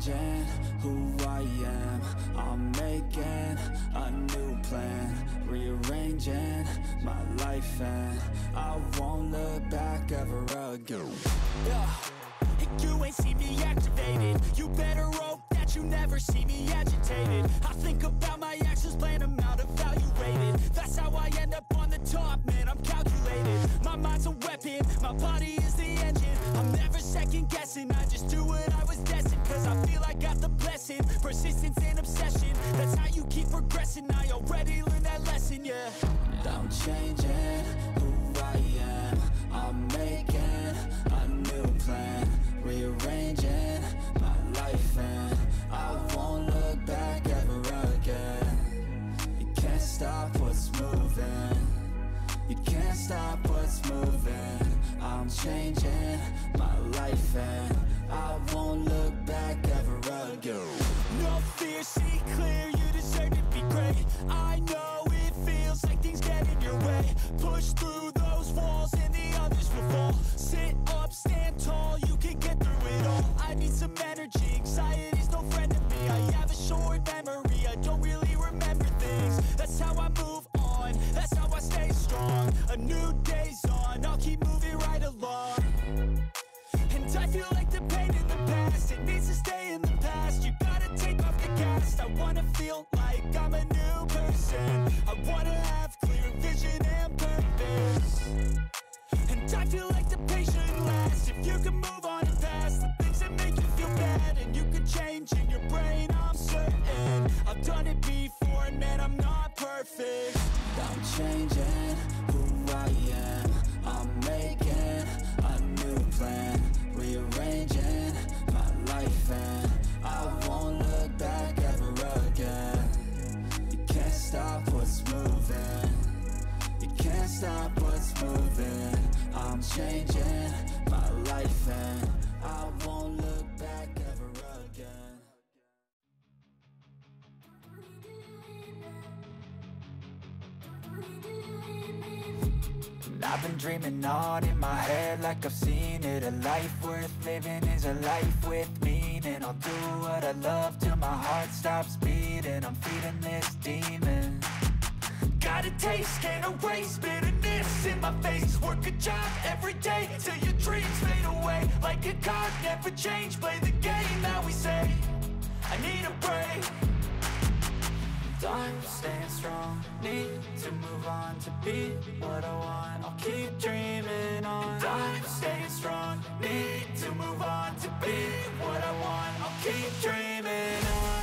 changing who I am. I'm making a new plan, rearranging my life, and I won't look back ever again. Yeah. You ain't see me activated. You better hope that you never see me agitated. I think about my actions, plan them out, evaluated. That's how I end up on the top, man, I'm calculated. My mind's a weapon, my body is the engine. I'm never second guessing, I just do what I was destined. Cause I feel I got the blessing, persistence and obsession. That's how you keep progressing, I already learned that lesson, yeah. I'm changing who I am. I'm making a new plan, rearranging my life, and I won't look back ever again. You can't stop what's moving, you can't stop what's moving. I'm changing my life, and I won't look back ever again. No fear, see clear, you deserve to be great. I know it feels like things get in your way. Push through those walls and the others will fall. Sit up, stand tall, you can get through it all. I need some energy, anxiety's no friend to me. I have a short memory, I don't really remember things. That's how I move on, that's how I stay strong. A new day's on, I'll keep moving right along. And I feel like the pain in the past, it needs to stay in the past. You gotta take off the cast, I wanna feel like I'm a new person. I wanna have clear vision and purpose. And I feel like the pain shouldn't last. If you can move on and past the things that make you feel bad, and you can change in your brain, I'm certain. I've done it before and man, I'm not perfect. I'm changing who I am. I'm making a new plan, rearranging my life, and I won't look back ever again. You can't stop what's moving, you can't stop what's moving. I'm changing my life, and I won't look back ever again. I've been dreaming on in my head like I've seen it. A life worth living is a life with meaning. I'll do what I love till my heart stops beating. I'm feeding this demon. Got a taste, can't erase bitterness in my face. Work a job every day till your dreams fade away. Like a card, never change, play the game that we say. I need a break. I'm staying strong, need to move on to be what I want. I'll keep dreaming on. And I'm staying strong, need to move on to be what I want. I'll keep dreaming on.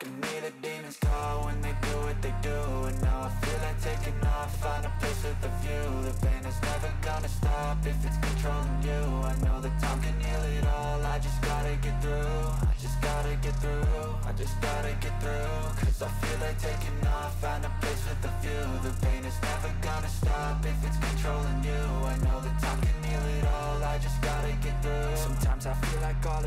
can hear the demons call when they do what they do. And now I feel like taking off, find a place with a view. The pain is never gonna stop if it's controlling you. I know that time can heal it all, I just gotta get through. I just gotta get through, I just gotta get through. Cause I feel like taking off, find a place with a view. The pain is never gonna stop if it's controlling you. I know that time can heal it all, I just gotta get through. Sometimes I feel like all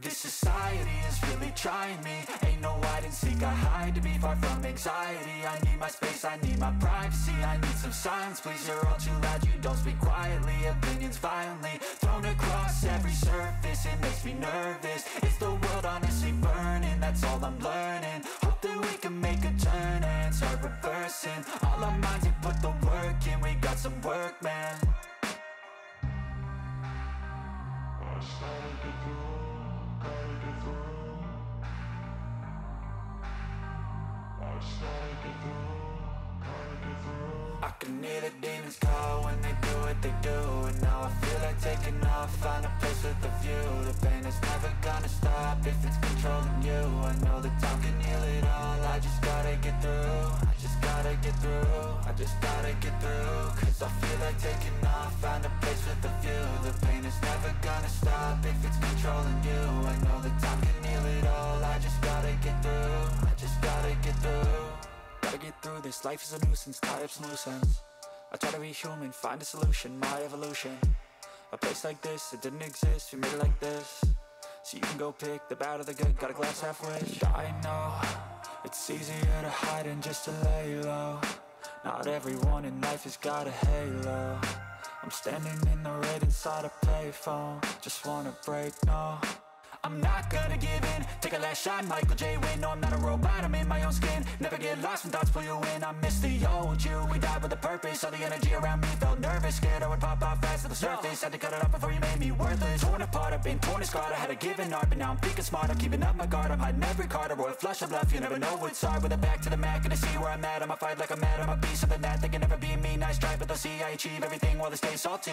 This society is really trying me. Ain't no hide and seek, I hide to be far from anxiety. I need my space, I need my privacy. I need some silence, please, you're all too loud. You don't speak quietly, opinions violently thrown across every surface. It makes me nervous, it's the world honestly burning. That's all I'm learning, hope that we can make a turn and start reversing all our minds and put the work in. We got some work, man. I can hear the demons call when they do what they do. And now I feel like taking off, find a place with a view. The pain is never gonna stop if it's controlling you. I know that time can heal it all, I just gotta get through. I just gotta get through, I just gotta get through. Cause I feel like taking off, find a place with a view. The pain is never gonna stop if it's controlling you. I know that time can heal it all, I just gotta get through. I just gotta get through. Gotta get through this, life is a nuisance, tie up some loose ends. I try to be human, find a solution, my evolution. A place like this, it didn't exist, we made it like this. So you can go pick the bad or the good, got a glass halfway. I know, it's easier to hide than just to lay low. Not everyone in life has got a halo. I'm standing in the red inside a payphone. Just wanna break, no, I'm not gonna give in. Take a last shot, Michael J. Win. No, I'm not a robot, I'm in my own skin. Never get lost when thoughts pull you in. I miss the old you, we died with a purpose. All the energy around me felt nervous. Scared I would pop out fast to the surface. Had to cut it off before you made me worthless. Torn apart, I've been torn and scarred. I had a given art, but now I'm thinking smart. I'm keeping up my guard, I'm hiding every card. A royal flush of love, you never know what's hard. With a back to the mat, gonna see where I'm at. I'ma fight like I'm mad, I'ma be something that they can never be me. Nice try, but they'll see I achieve everything while they stay salty.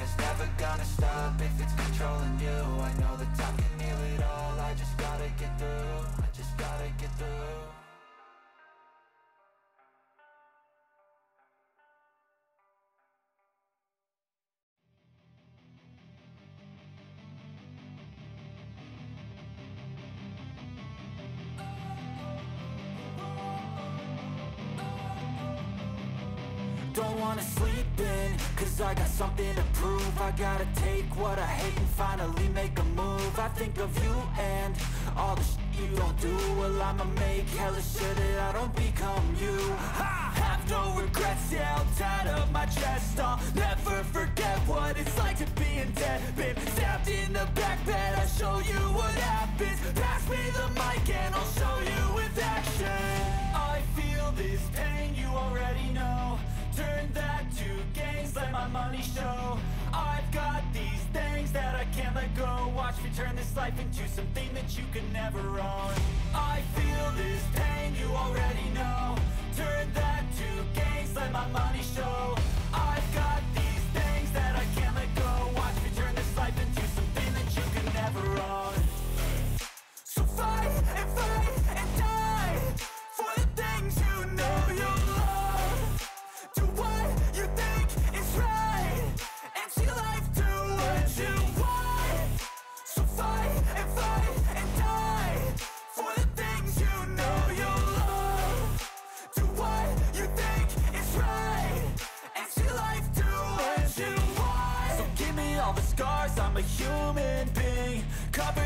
is never gonna stop if it's controlling you. I know that time can heal it all, I just gotta get through. I just gotta get through. Don't wanna sleep in, cause I got something to prove. I gotta take what I hate and finally make a move. I think of you and all the shit you don't do. Well, I'ma make hella sure that I don't become you. I have no regrets, yeah, I'll tie up my chest. I'll never forget what it's like to be in debt. Been stabbed in the back bed, I'll show you what happens. Pass me the mic and I'll show you with action. I feel this pain, you already know. Turn that to gains, let my money show. I've got these things that I can't let go. Watch me turn this life into something that you can never own. I feel this pain, you already know. Turn that to gains, let my money show. I've got these things that I can't let go. Watch me turn this life into something that you can never own. So fight and fight and die for the things you know you'll and die for the things you know you'll love. all the scars, I'm a human being. Cover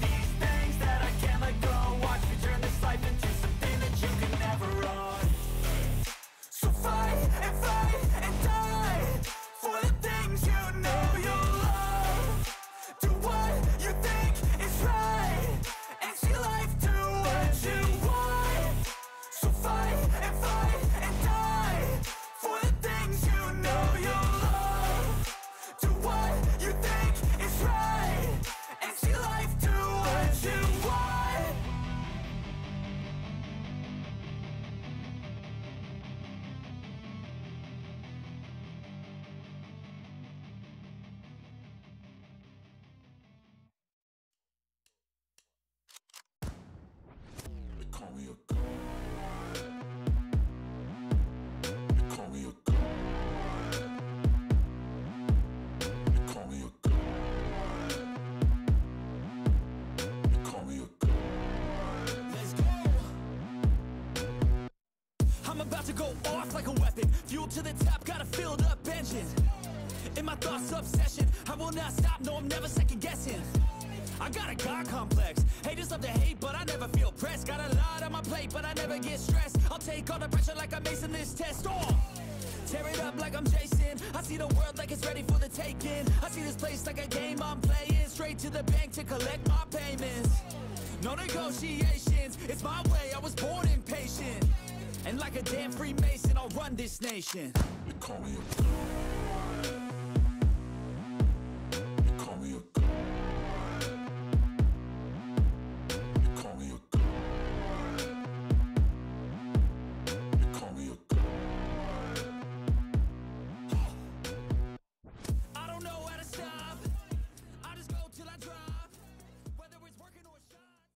these things that I can't let go. Watch me turn this life into something that you could never own. So fight and fight and die for the things you know you'll love. Do what you think is right and see life do what you want. So fight and die for the things you know you'll love. Do what you think is right and see life do what you want. I'm about to go off like a weapon. Fuel to the top, got a filled up engine. In my thoughts, obsession. I will not stop, no, I'm never second guessing. I got a God complex. Haters love to hate, but I never feel pressed. Got a lot on my plate, but I never get stressed. I'll take all the pressure like I'm acing this test. Oh! Tear it up like I'm Jason. I see the world like it's ready for the taking. I see this place like a game I'm playing. Straight to the bank to collect my payments. No negotiations, it's my way, I was born impatient. And like a damn Freemason, I'll run this nation. They call me a